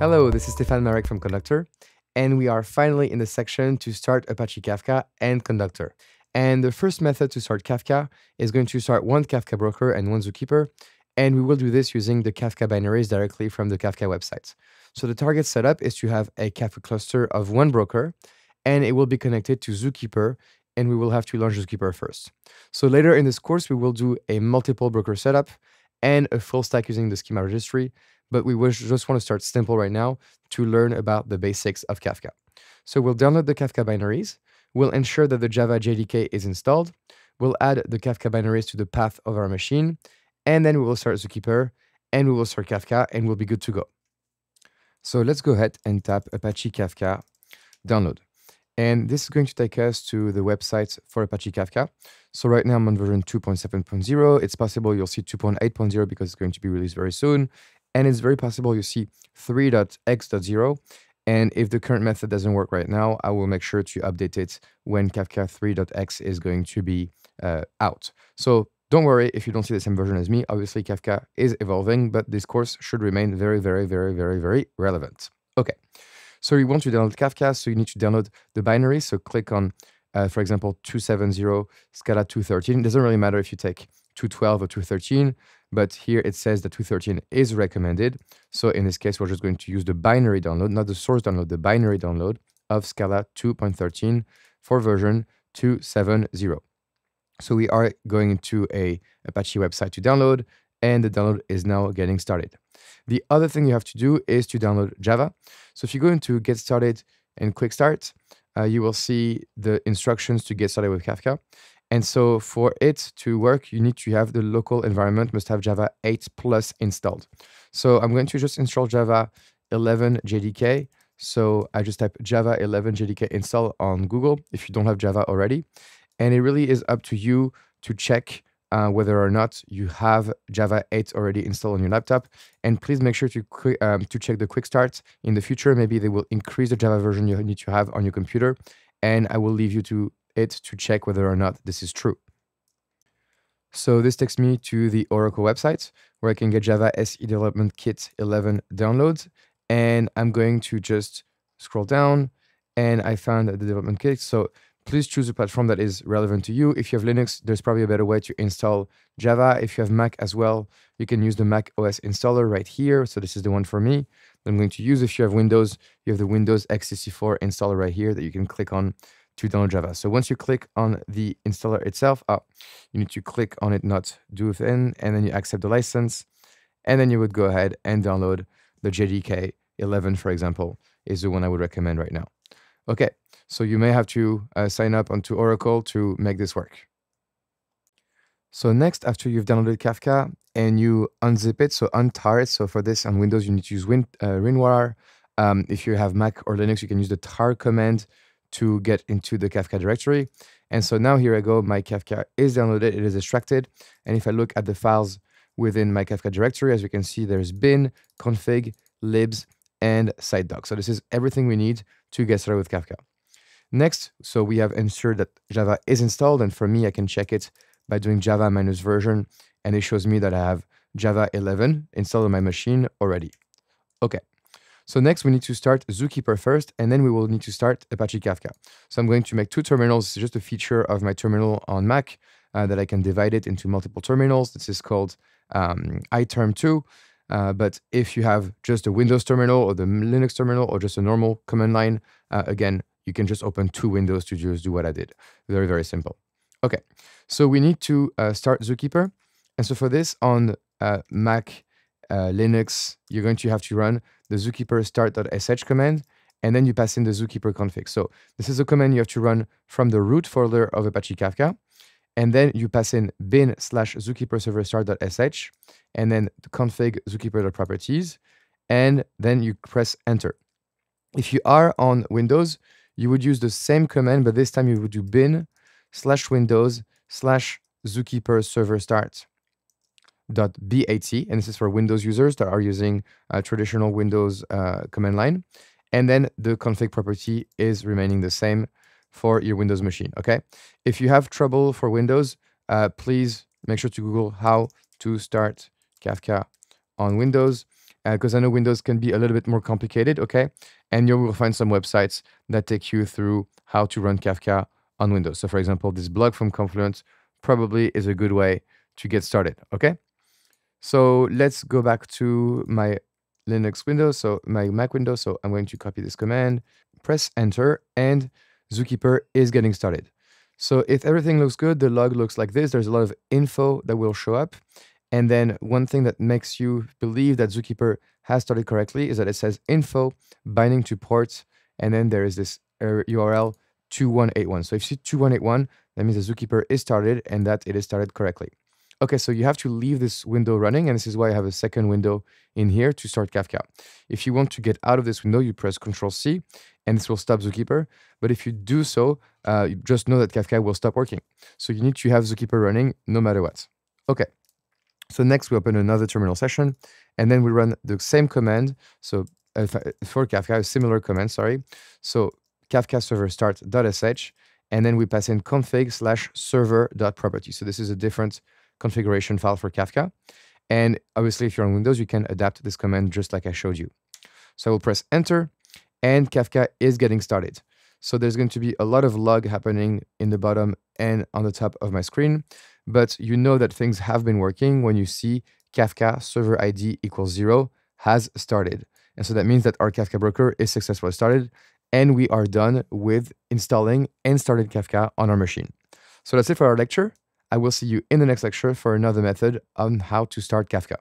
Hello, this is Stefan Marek from Conductor, and we are finally in the section to start Apache Kafka and Conductor. And the first method to start Kafka is going to start one Kafka broker and one Zookeeper, and we will do this using the Kafka binaries directly from the Kafka website. So the target setup is to have a Kafka cluster of one broker, and it will be connected to Zookeeper, and we will have to launch Zookeeper first. So later in this course, we will do a multiple broker setup and a full stack using the schema registry, but we just want to start simple right now to learn about the basics of Kafka. So we'll download the Kafka binaries, we'll ensure that the Java JDK is installed, we'll add the Kafka binaries to the path of our machine, and then we will start Zookeeper, and we will start Kafka, and we'll be good to go. So let's go ahead and tap Apache Kafka download. And this is going to take us to the website for Apache Kafka. So right now I'm on version 2.7.0. It's possible you'll see 2.8.0 because it's going to be released very soon. And it's very possible you see 3.x.0. And if the current method doesn't work right now, I will make sure to update it when Kafka 3.x is going to be out. So don't worry if you don't see the same version as me. Obviously, Kafka is evolving, but this course should remain very relevant. Okay, so you want to download Kafka, so you need to download the binary. So click on, for example, 270 Scala 213. It doesn't really matter if you take 212 or 213, but here it says that 213 is recommended. So in this case, we're just going to use the binary download, not the source download, the binary download of Scala 2.13 for version 270. So we are going to a Apache website to download, and the download is now getting started. The other thing you have to do is to download Java. So if you go into Get Started and Quick Start, you will see the instructions to get started with Kafka. And so for it to work, you need to have the local environment must have Java 8+ installed. So I'm going to just install Java 11 JDK. So I just type Java 11 JDK install on Google if you don't have Java already. And it really is up to you to check whether or not you have Java 8 already installed on your laptop. And please make sure to check the quick start. In the future, maybe they will increase the Java version you need to have on your computer. And I will leave you to it to check whether or not this is true. So this takes me to the Oracle website where I can get Java SE Development Kit 11 downloads. And I'm going to just scroll down and I found the development kit. So please choose a platform that is relevant to you. If you have Linux, there's probably a better way to install Java. If you have Mac as well, you can use the Mac OS installer right here. So this is the one for me that I'm going to use. If you have Windows, you have the Windows x64 installer right here that you can click on to download Java. So once you click on the installer itself, you need to click on it, not do within, and then you accept the license. And then you would go ahead and download the JDK 11, for example, is the one I would recommend right now. Okay, so you may have to sign up onto Oracle to make this work. So next, after you've downloaded Kafka and you unzip it, so untar it. So for this on Windows, you need to use WinRAR. If you have Mac or Linux, you can use the tar command to get into the Kafka directory. And so now here I go, my Kafka is downloaded, it is extracted. And if I look at the files within my Kafka directory, as we can see, there's bin, config, libs, and sitedoc. So this is everything we need to get started with Kafka. Next, so we have ensured that Java is installed. And for me, I can check it by doing Java minus version. And it shows me that I have Java 11 installed on my machine already. Okay. So next we need to start Zookeeper first, and then we will need to start Apache Kafka. So I'm going to make two terminals. It's just a feature of my terminal on Mac that I can divide it into multiple terminals. This is called iTerm2. But if you have just a Windows terminal or the Linux terminal or just a normal command line, again, you can just open two windows to just do what I did. Very simple. Okay, so we need to start Zookeeper. And so for this on Mac, Linux, you're going to have to run the Zookeeper start.sh command, and then you pass in the Zookeeper config. So this is a command you have to run from the root folder of Apache Kafka, and then you pass in bin/zookeeper-server-start.sh, and then the config zookeeper.properties, and then you press enter. If you are on Windows, you would use the same command, but this time you would do bin/windows/zookeeper-server-start.bat, and this is for Windows users that are using traditional Windows command line. And then the config property is remaining the same for your Windows machine, okay? If you have trouble for Windows, please make sure to Google how to start Kafka on Windows. because I know Windows can be a little bit more complicated, okay? And you will find some websites that take you through how to run Kafka on Windows. So for example, this blog from Confluent probably is a good way to get started, okay? So let's go back to my Linux window, so my Mac window. So I'm going to copy this command, press enter, and Zookeeper is getting started. So if everything looks good, the log looks like this. There's a lot of info that will show up. And then one thing that makes you believe that Zookeeper has started correctly is that it says info binding to port. And then there is this URL 2181. So if you see 2181, that means the Zookeeper is started and that it is started correctly. Okay, so you have to leave this window running, and this is why I have a second window in here to start Kafka. If you want to get out of this window, you press Ctrl+C, and this will stop Zookeeper. But if you do so, you just know that Kafka will stop working. So you need to have Zookeeper running no matter what. Okay, so next we open another terminal session, and then we run the same command. So for Kafka, a similar command, sorry. So Kafka server start.sh, and then we pass in config/server.property. So this is a different configuration file for Kafka. And obviously, if you're on Windows, you can adapt this command just like I showed you. So I will press enter, and Kafka is getting started. So there's going to be a lot of log happening in the bottom and on the top of my screen, but you know that things have been working when you see Kafka server ID equals 0 has started. And so that means that our Kafka broker is successfully started, and we are done with installing and started Kafka on our machine. So that's it for our lecture. I will see you in the next lecture for another method on how to start Kafka.